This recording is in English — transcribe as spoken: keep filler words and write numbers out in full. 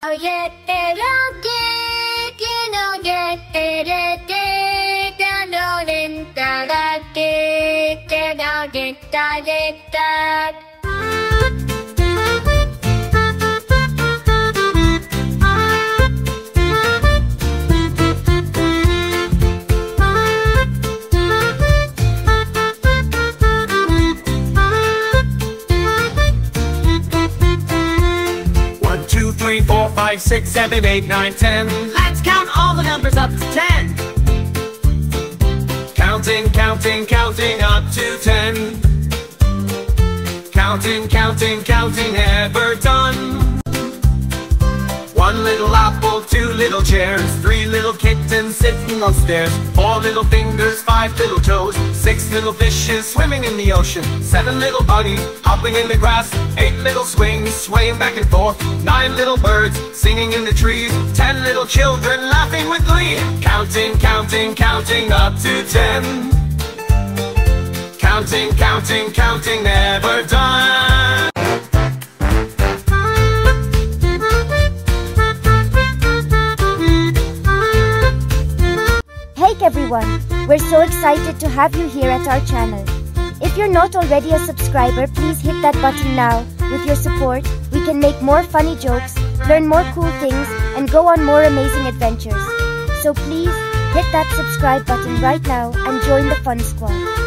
Oh yeah, yeah, yeah, you know, yeah, yeah, yeah, yeah, down on it, down on it, down on it, down it, down it. three, four, five, six, seven, eight, nine, ten. Let's count all the numbers up to ten. Counting, counting, counting up to ten. Counting, counting, counting, never done. One little apple, two little chairs, three little kittens sitting on stairs, four little fingers, five little toes, six little fishes swimming in the ocean, seven little bunnies hopping in the grass, eight little swings swaying back and forth, nine little birds singing in the trees, ten little children laughing with glee. Counting, counting, counting up to ten. Counting, counting, counting, never done. Everyone, we're so excited to have you here at our channel. If you're not already a subscriber, please hit that button now. With your support, we can make more funny jokes, learn more cool things, and go on more amazing adventures. So please, hit that subscribe button right now and join the fun squad.